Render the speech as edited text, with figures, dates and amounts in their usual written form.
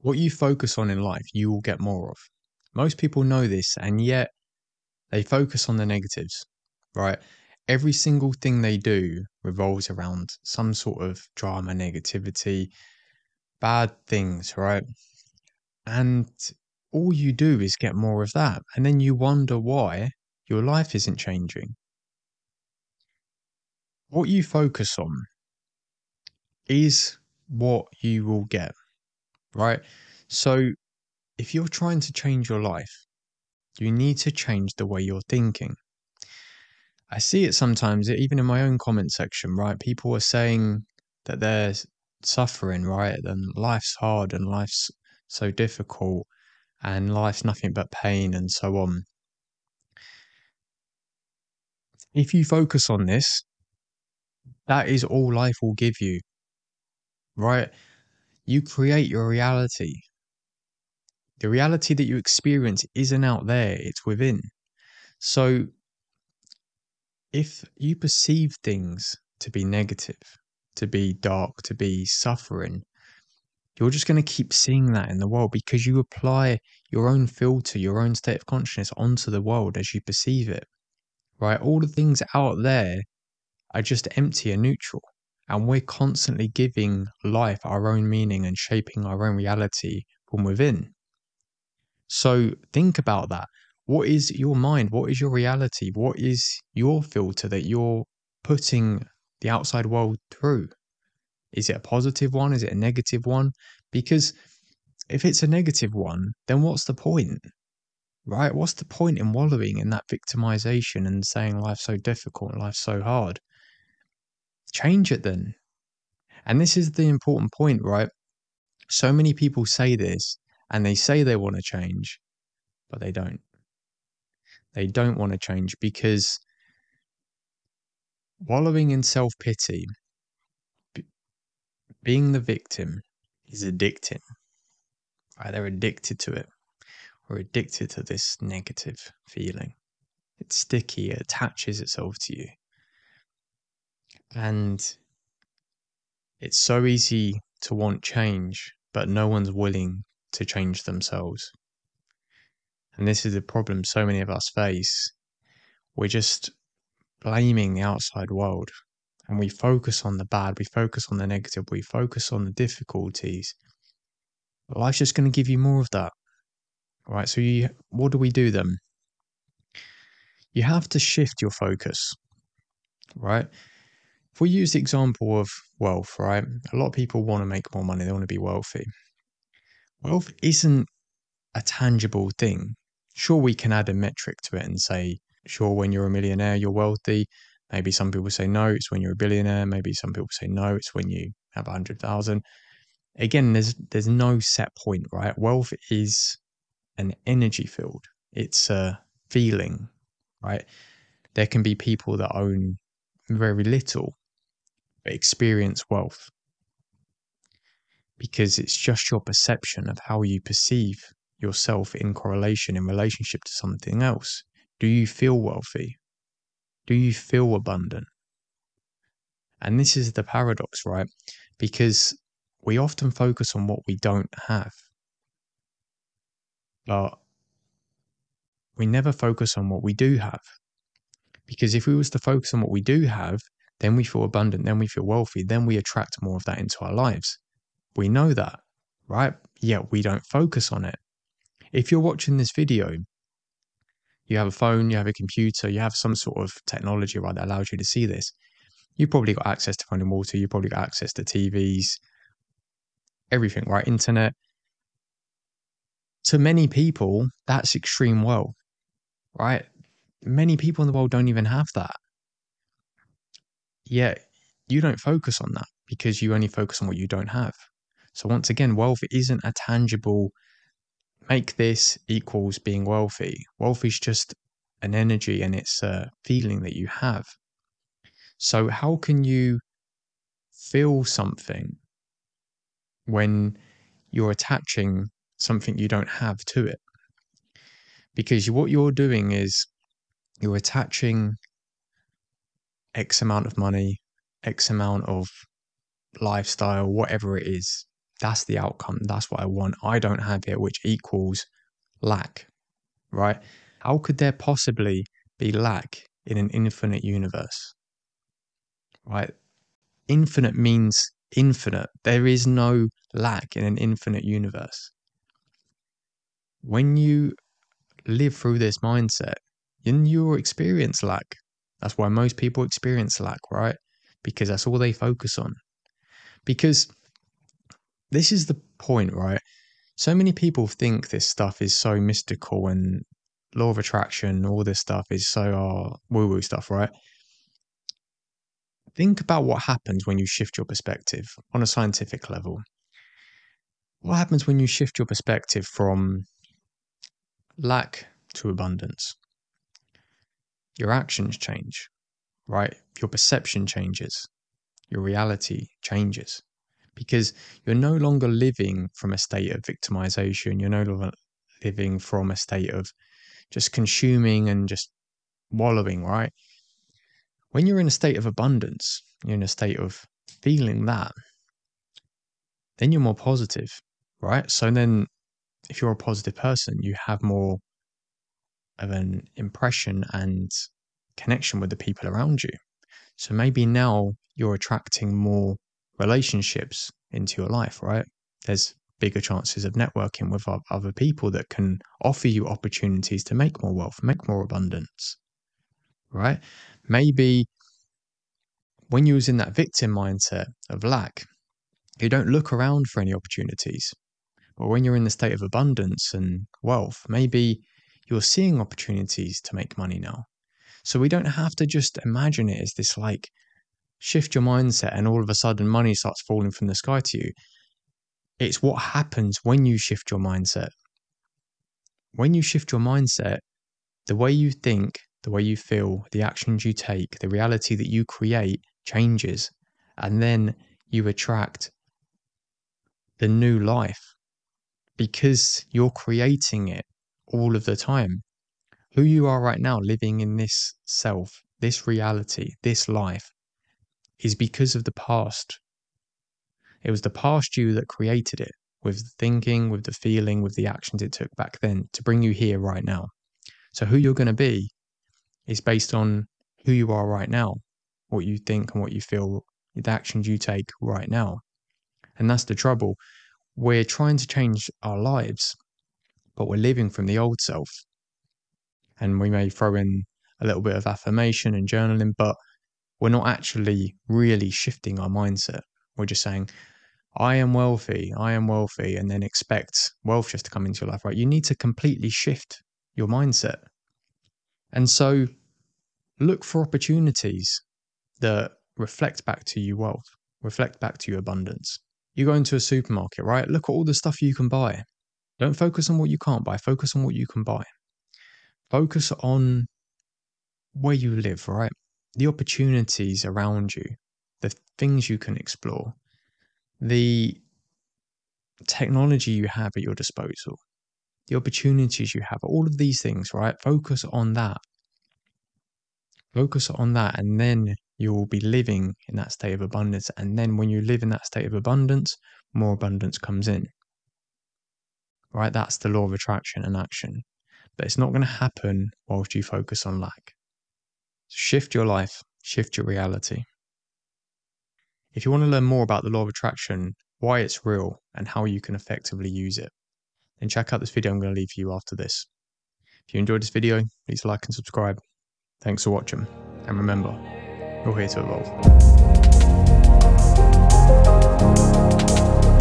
What you focus on in life, you will get more of. Most people know this, and yet they focus on the negatives, right? Every single thing they do revolves around some sort of drama, negativity, bad things, right? And all you do is get more of that. And then you wonder why your life isn't changing. What you focus on is what you will get, right? So if you're trying to change your life, you need to change the way you're thinking. I see it sometimes, even in my own comment section, right? People are saying that they're suffering, right? And life's hard and life's so difficult and life's nothing but pain and so on. If you focus on this, that is all life will give you, right? You create your reality. The reality that you experience isn't out there, it's within. So if you perceive things to be negative, to be dark, to be suffering, you're just going to keep seeing that in the world because you apply your own filter, your own state of consciousness onto the world as you perceive it, right? All the things out there are just empty and neutral. And we're constantly giving life our own meaning and shaping our own reality from within. So think about that. What is your mind? What is your reality? What is your filter that you're putting the outside world through? Is it a positive one? Is it a negative one? Because if it's a negative one, then what's the point, right? What's the point in wallowing in that victimization and saying life's so difficult and life's so hard? Change it then. And this is the important point, right? So many people say this and they say they want to change, but they don't. They don't want to change because wallowing in self-pity, being the victim is addicting. Right? They're addicted to it. We're addicted to this negative feeling. It's sticky. It attaches itself to you. And it's so easy to want change, but no one's willing to change themselves. And this is the problem so many of us face. We're just blaming the outside world. And we focus on the bad, we focus on the negative, we focus on the difficulties. Life's just going to give you more of that. All right, so what do we do then? You have to shift your focus, right? If we use the example of wealth, right? A lot of people want to make more money, they want to be wealthy. Wealth isn't a tangible thing. Sure, we can add a metric to it and say, sure, when you're a millionaire, you're wealthy. Maybe some people say no, it's when you're a billionaire. Maybe some people say no, it's when you have 100,000. Again, there's no set point, right? Wealth is an energy field. It's a feeling, right? There can be people that own very little, but experience wealth because it's just your perception of how you perceive yourself in correlation, in relationship to something else. Do you feel wealthy? Do you feel abundant? And this is the paradox, right? Because we often focus on what we don't have, but we never focus on what we do have. Because if we was to focus on what we do have, then we feel abundant, then we feel wealthy, then we attract more of that into our lives. We know that, right? Yet we don't focus on it. If you're watching this video, you have a phone, you have a computer, you have some sort of technology, right, that allows you to see this. You've probably got access to running water, you've probably got access to TVs, everything, right? Internet. To many people, that's extreme wealth, right? Many people in the world don't even have that. Yet you don't focus on that because you only focus on what you don't have. So once again, wealth isn't a tangible make this equals being wealthy. Wealth is just an energy and it's a feeling that you have. So how can you feel something when you're attaching something you don't have to it? Because what you're doing is you're attaching X amount of money, X amount of lifestyle, whatever it is, That's the outcome. That's what I want. I don't have it, which equals lack, right? How could there possibly be lack in an infinite universe, right? Infinite means infinite. There is no lack in an infinite universe. When you live through this mindset, then you'll experience lack. That's why most people experience lack, right? Because that's all they focus on. Because this is the point, right? So many people think this stuff is so mystical and law of attraction, all this stuff is so woo-woo stuff, right? Think about what happens when you shift your perspective on a scientific level. What happens when you shift your perspective from lack to abundance? Your actions change, right? Your perception changes. Your reality changes. Because you're no longer living from a state of victimization. You're no longer living from a state of just consuming and just wallowing, right? When you're in a state of abundance, you're in a state of feeling that, then you're more positive, right? So then if you're a positive person, you have more of an impression and connection with the people around you. So maybe now you're attracting more relationships into your life, right? There's bigger chances of networking with other people that can offer you opportunities to make more wealth, make more abundance, right? Maybe when you was in that victim mindset of lack, you don't look around for any opportunities. But when you're in the state of abundance and wealth, maybe you're seeing opportunities to make money now. So we don't have to just imagine it as this like, shift your mindset and all of a sudden money starts falling from the sky to you. It's what happens when you shift your mindset. When you shift your mindset, the way you think, the way you feel, the actions you take, the reality that you create changes. And then you attract the new life because you're creating it all of the time. Who you are right now living in this self, this reality, this life, is because of the past. It was the past you that created it, with the thinking, with the feeling, with the actions it took back then to bring you here right now. So who you're going to be is based on who you are right now, what you think and what you feel, the actions you take right now. And that's the trouble. We're trying to change our lives, but we're living from the old self. And we may throw in a little bit of affirmation and journaling, but we're not actually really shifting our mindset. We're just saying, I am wealthy, and then expect wealth just to come into your life, right? You need to completely shift your mindset. And so look for opportunities that reflect back to you wealth, reflect back to your abundance. You go into a supermarket, right? Look at all the stuff you can buy. Don't focus on what you can't buy. Focus on what you can buy. Focus on where you live, right? The opportunities around you, the things you can explore, the technology you have at your disposal, the opportunities you have, all of these things, right? Focus on that. Focus on that, and then you will be living in that state of abundance. And then when you live in that state of abundance, more abundance comes in, right? That's the law of attraction and action. But it's not going to happen whilst you focus on lack. Shift your life, shift your reality. If you want to learn more about the law of attraction, why it's real, and how you can effectively use it, then check out this video I'm going to leave for you after this. If you enjoyed this video, please like and subscribe. Thanks for watching, and remember, you're here to evolve.